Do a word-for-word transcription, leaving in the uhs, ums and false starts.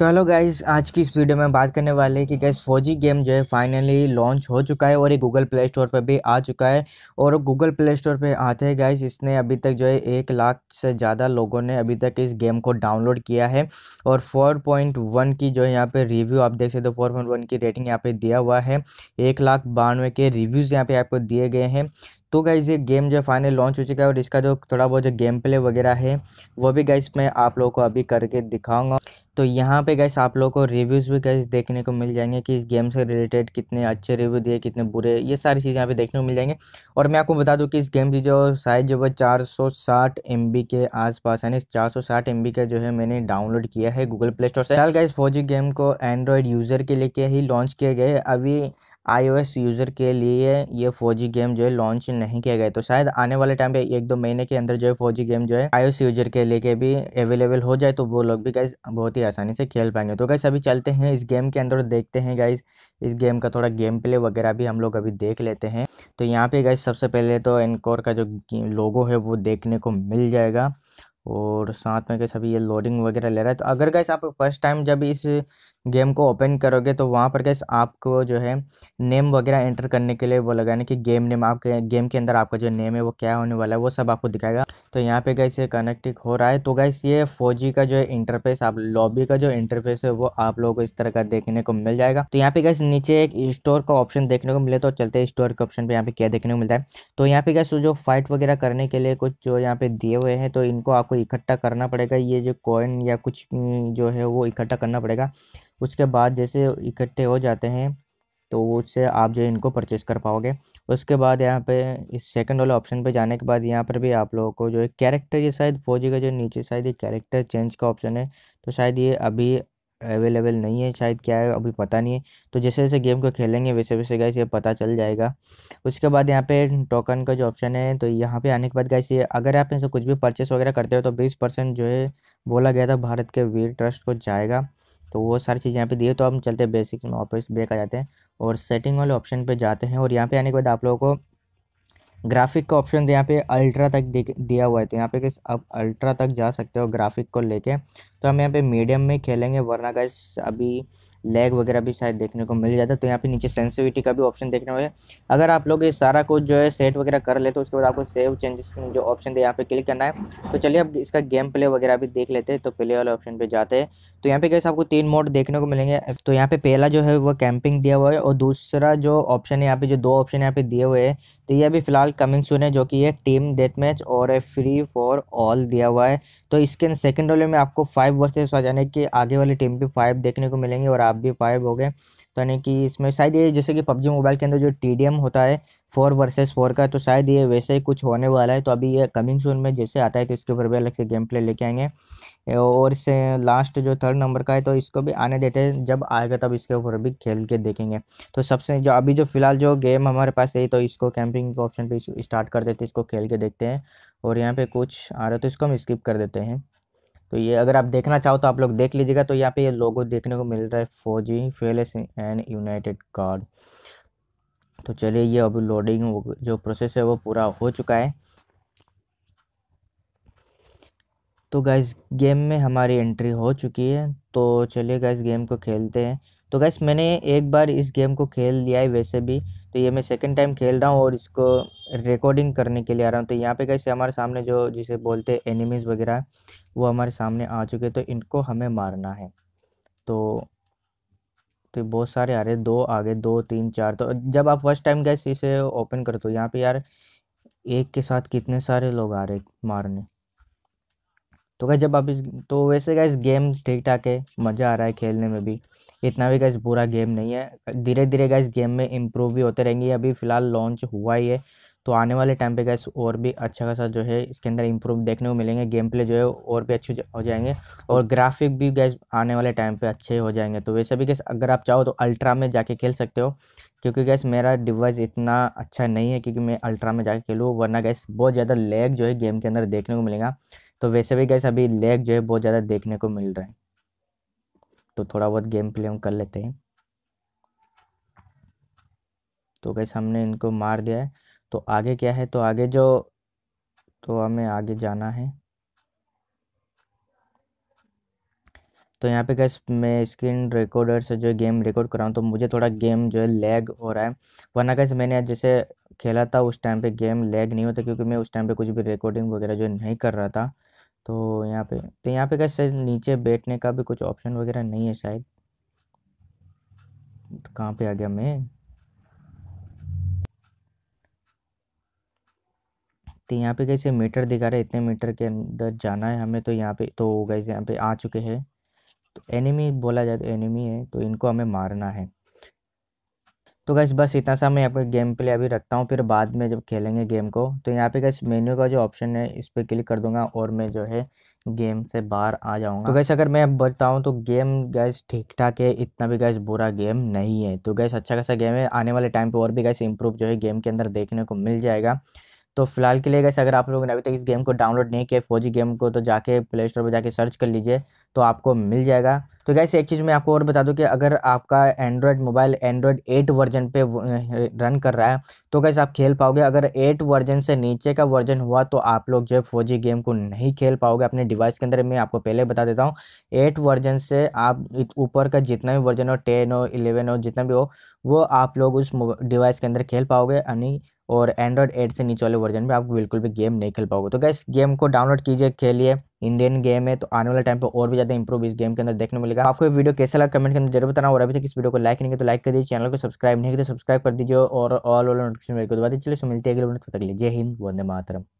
तो hello guys, आज की इस वीडियो में बात करने वाले हैं कि गाइस फौजी गेम जो है फाइनली लॉन्च हो चुका है और ये गूगल प्ले स्टोर पर भी आ चुका है। और गूगल प्ले स्टोर पे आते हैं गाइस, इसने अभी तक जो है एक लाख से ज़्यादा लोगों ने अभी तक इस गेम को डाउनलोड किया है। और फोर पॉइंट वन की जो है यहाँ पे रिव्यू आप देख सकते हो, फोर पॉइंट वन की रेटिंग यहाँ पर दिया हुआ है। एक लाख बानवे के रिव्यूज़ यहाँ पर आपको दिए गए हैं। तो गाइस ये गेम जो फाइनल लॉन्च हो चुका है और इसका जो थोड़ा बहुत जो गेम प्ले वगैरह है वो भी गाइस मैं आप लोगों को अभी करके दिखाऊंगा। तो यहाँ पे गाइस आप लोगों को रिव्यूज़ भी गाइस देखने को मिल जाएंगे कि इस गेम से रिलेटेड कितने अच्छे रिव्यू दिए, कितने बुरे, ये सारी चीज़ें यहाँ पे देखने को मिल जाएंगे। और मैं आपको बता दूँ कि इस गेम की जो साइज जो है चार सौ साठ एम बी के आसपास, यानी चार सौ साठ एम बी का जो है मैंने डाउनलोड किया है गूगल प्ले स्टोर से। फिलहाल गाइस फौजी गेम को एंड्रॉयड यूज़र के लिए ही लॉन्च किया गया है, अभी आईओएस यूज़र के लिए ये फौजी गेम जो है लॉन्च नहीं किया गया। तो शायद आने वाले टाइम पे एक दो महीने के अंदर जो है फौजी गेम जो है आईओएस यूज़र के लिए के भी अवेलेबल हो जाए तो वो लोग भी गाइस बहुत ही आसानी से खेल पाएंगे। तो गाइस अभी चलते हैं इस गेम के अंदर, देखते हैं गाइस इस गेम का थोड़ा गेम प्ले वगैरह भी हम लोग अभी देख लेते हैं। तो यहाँ पे गाइस सबसे पहले तो एनकोर का जो लोगो है वो देखने को मिल जाएगा और साथ में गाइस अभी ये लोडिंग वगैरह ले रहा है। तो अगर गाइस आप फर्स्ट टाइम जब इस गेम को ओपन करोगे तो वहाँ पर गाइस आपको जो है नेम वगैरह एंटर करने के लिए वो लगाने कि गेम नेम, आपके गेम के अंदर आपका जो नेम है वो क्या होने वाला है वो सब आपको दिखाएगा। तो यहाँ पे गाइस ये कनेक्टिंग हो रहा है। तो गाइस ये फौजी का जो है इंटरफेस, आप लॉबी का जो इंटरफेस है वो आप लोगों को इस तरह का देखने को मिल जाएगा। तो यहाँ पे गाइस नीचे एक स्टोर का ऑप्शन देखने को मिले, तो चलते हैं स्टोर के ऑप्शन पर यहाँ पे क्या देखने को मिलता है। तो यहाँ पे गाइस जो फाइट वगैरह करने के लिए कुछ जो यहाँ पे दिए हुए हैं तो इनको आपको इकट्ठा करना पड़ेगा, ये जो कॉइन या कुछ जो है वो इकट्ठा करना पड़ेगा। उसके बाद जैसे इकट्ठे हो जाते हैं तो उससे आप जो इनको परचेस कर पाओगे। उसके बाद यहाँ पे इस सेकंड वाले ऑप्शन पे जाने के बाद यहाँ पर भी आप लोगों को जो है कैरेक्टर, ये शायद फौजी का जो नीचे शायद ये कैरेक्टर चेंज का ऑप्शन है तो शायद ये अभी अवेलेबल नहीं है, शायद क्या है अभी पता नहीं है। तो जैसे जैसे गेम को खेलेंगे वैसे वैसे गाइस ये पता चल जाएगा। उसके बाद यहाँ पे टोकन का जो ऑप्शन है तो यहाँ पे आने के बाद गाइस ये अगर आप इनसे कुछ भी परचेस वगैरह करते हो तो बीस परसेंट जो है बोला गया था भारत के वीर ट्रस्ट को जाएगा, तो वो सारी चीज़ यहाँ पे दी है। तो हम चलते हैं बेसिक में वापस बैक आ जाते हैं और सेटिंग वाले ऑप्शन पे जाते हैं। और यहाँ पे आने के बाद आप लोगों को ग्राफिक का ऑप्शन यहाँ पे अल्ट्रा तक दिया हुआ है, तो यहाँ पे गाइस आप अल्ट्रा तक जा सकते हो ग्राफिक को लेके। तो हम यहाँ पे मीडियम में खेलेंगे वरना गाइस अभी लैग वगैरह भी शायद देखने को मिल जाता है। तो यहाँ पे नीचे सेंसिटिविटी का भी ऑप्शन देखने को मिले, अगर आप लोग ये सारा कुछ जो है सेट वगैरह कर ले तो उसके बाद आपको सेव चेंजेस जो ऑप्शन है यहाँ पे क्लिक करना है। तो चलिए अब इसका गेम प्ले वगैरह भी देख लेते हैं। तो प्ले वाले ऑप्शन पे जाते हैं तो यहाँ पे गाइस आपको तीन मोड देखने को मिलेंगे। तो यहाँ पे पहला जो है वो कैंपिंग दिया हुआ है और दूसरा जो ऑप्शन है यहाँ पे जो दो ऑप्शन यहाँ पे दिए हुए हैं तो ये अभी फिलहाल कमिंग सून है, जो कि है टीम डेथ मैच और फ्री फॉर ऑल दिया हुआ है। तो इसके सेकेंड वाले में आपको फाइव वर्सेस यानी कि आगे वाली टीम भी फाइव देखने को मिलेंगे और आप भी फाइव हो गए। तो यानी कि इसमें शायद ये जैसे कि पबजी मोबाइल के अंदर जो टीडीएम होता है फोर वर्सेस फोर का, तो शायद ये वैसे ही कुछ होने वाला है। तो अभी ये कमिंग सून में जैसे आता है तो इसके ऊपर भी अलग से गेम प्ले लेके आएंगे। और इससे लास्ट जो थर्ड नंबर का है तो इसको भी आने देते हैं, जब आएगा तब इसके ऊपर भी खेल के देखेंगे। तो सबसे जो अभी जो फिलहाल जो गेम हमारे पास है तो इसको कैंपिंग के ऑप्शन पर स्टार्ट कर देते हैं, इसको खेल के देखते हैं। और यहाँ पर कुछ आ रहा है तो इसको हम स्किप कर देते हैं। तो ये अगर आप देखना चाहो तो आप लोग देख लीजिएगा। तो यहाँ पे ये लोगो देखने को मिल रहा है फौजी फेलेस एंड यूनाइटेड कार्ड। तो चलिए ये अभी लोडिंग जो प्रोसेस है वो पूरा हो चुका है। तो गाइस गेम में हमारी एंट्री हो चुकी है, तो चलिए गाइस गेम को खेलते हैं। तो गाइस मैंने एक बार इस गेम को खेल लिया है वैसे भी, तो ये मैं सेकंड टाइम खेल रहा हूँ और इसको रिकॉर्डिंग करने के लिए आ रहा हूँ। तो यहाँ पे गाइस हमारे सामने जो जिसे बोलते हैं एनिमीज़ वगैरह वो हमारे सामने आ चुके हैं, तो इनको हमें मारना है। तो तो बहुत सारे आ रहे, दो आगे दो तीन चार। तो जब आप फर्स्ट टाइम गाइस इसे ओपन करते हो यहाँ पर यार एक के साथ कितने सारे लोग आ रहे मारने। तो गाइस जब आप इस तो वैसे गाइस गेम ठीक ठाक है, मज़ा आ रहा है खेलने में भी, इतना भी गाइस बुरा गेम नहीं है। धीरे धीरे गाइस गेम में इम्प्रूव भी होते रहेंगे, अभी फ़िलहाल लॉन्च हुआ ही है तो आने वाले टाइम पे गाइस और भी अच्छा खासा जो है इसके अंदर इम्प्रूव देखने को मिलेंगे, गेम प्ले जो है और भी अच्छे हो जाएंगे और ग्राफिक भी गाइस आने वाले टाइम पे अच्छे हो जाएंगे। तो वैसे भी गाइस अगर आप चाहो तो अल्ट्रा में जाके खेल सकते हो, क्योंकि गाइस मेरा डिवाइस इतना अच्छा नहीं है क्योंकि मैं अल्ट्रा में जाके खेलूँ, वरना गाइस बहुत ज़्यादा लैग जो है गेम के अंदर देखने को मिलेगा। तो वैसे भी गाइस अभी लैग जो है बहुत ज़्यादा देखने को मिल रहा है, तो थोड़ा बहुत गेम प्ले हम कर लेते हैं। तो गाइस हमने इनको मार दिया है, तो आगे क्या है, तो आगे जो तो हमें आगे जाना है। तो यहाँ पे गाइस मैं स्क्रीन रिकॉर्डर से जो गेम रिकॉर्ड कर रहा हूँ, तो मुझे थोड़ा गेम जो है लैग हो रहा है। वरना गाइस मैंने जैसे खेला था उस टाइम पे गेम लैग नहीं होता, क्योंकि मैं उस टाइम पे कुछ भी रिकॉर्डिंग वगैरह जो नहीं कर रहा था। तो यहाँ पे तो यहाँ पे गाइस नीचे बैठने का भी कुछ ऑप्शन वगैरह नहीं है शायद। तो कहाँ पे आ गया मैं? तो यहाँ पे कैसे मीटर दिखा रहे, इतने मीटर के अंदर जाना है हमें। तो यहाँ पे तो गाइस यहाँ पे आ चुके हैं। तो एनिमी बोला जाए तो एनिमी है, तो इनको हमें मारना है। तो गाइस बस इतना सा मैं आपका गेम प्ले अभी रखता हूँ, फिर बाद में जब खेलेंगे गेम को। तो यहाँ पे गाइस मेन्यू का जो ऑप्शन है इस पर क्लिक कर दूंगा और मैं जो है गेम से बाहर आ जाऊँगा। तो गाइस अगर मैं बताऊँ तो गेम गाइस ठीक ठाक है, इतना भी गाइस बुरा गेम नहीं है। तो गाइस अच्छा खासा गेम है, आने वाले टाइम पर और भी गाइस इम्प्रूव जो है गेम के अंदर देखने को मिल जाएगा। तो फिलहाल के लिए गाइस अगर आप लोगों ने अभी तक इस गेम को डाउनलोड नहीं किया एफ ओ जी गेम को, तो जाके प्ले स्टोर पर जाके सर्च कर लीजिए तो आपको मिल जाएगा। तो गाइस एक चीज़ मैं आपको और बता दूं कि अगर आपका Android mobile android eight version पे रन कर रहा है तो गाइस आप खेल पाओगे। अगर एट वर्जन से नीचे का वर्जन हुआ तो आप लोग जो है एफ ओ जी गेम को नहीं खेल पाओगे अपने डिवाइस के अंदर। मैं आपको पहले बता देता हूँ, एट वर्जन से आप ऊपर का जितना भी वर्जन हो, टेन हो, इलेवन हो, जितना भी हो, वो आप लोग उस डिवाइस के अंदर खेल पाओगे। यानी और एंड्रॉयड एट से नीचे वाले वर्जन में आप बिल्कुल भी गेम नहीं खेल पाओगे। तो गाइस गेम को डाउनलोड कीजिए, खेलिए, इंडियन गेम है। तो आने वाले टाइम पे और भी ज़्यादा इंप्रूव इस गेम के अंदर देखने को मिलेगा। आपको वीडियो कैसा लगा कमेंट के अंदर जरूर बताना। और अभी तक इस वीडियो को लाइक नहीं किया तो लाइक कर दीजिए, चैनल को सब्सक्राइब नहीं किया तो सब्सक्राइब कर दीजिए और ऑल ऑल नोटिफिकेशन मेरे को दबा दीजिए। चलिए मिलते हैं अगले वीडियो, तब तक के लिए जय हिंद, वंदे मातरम।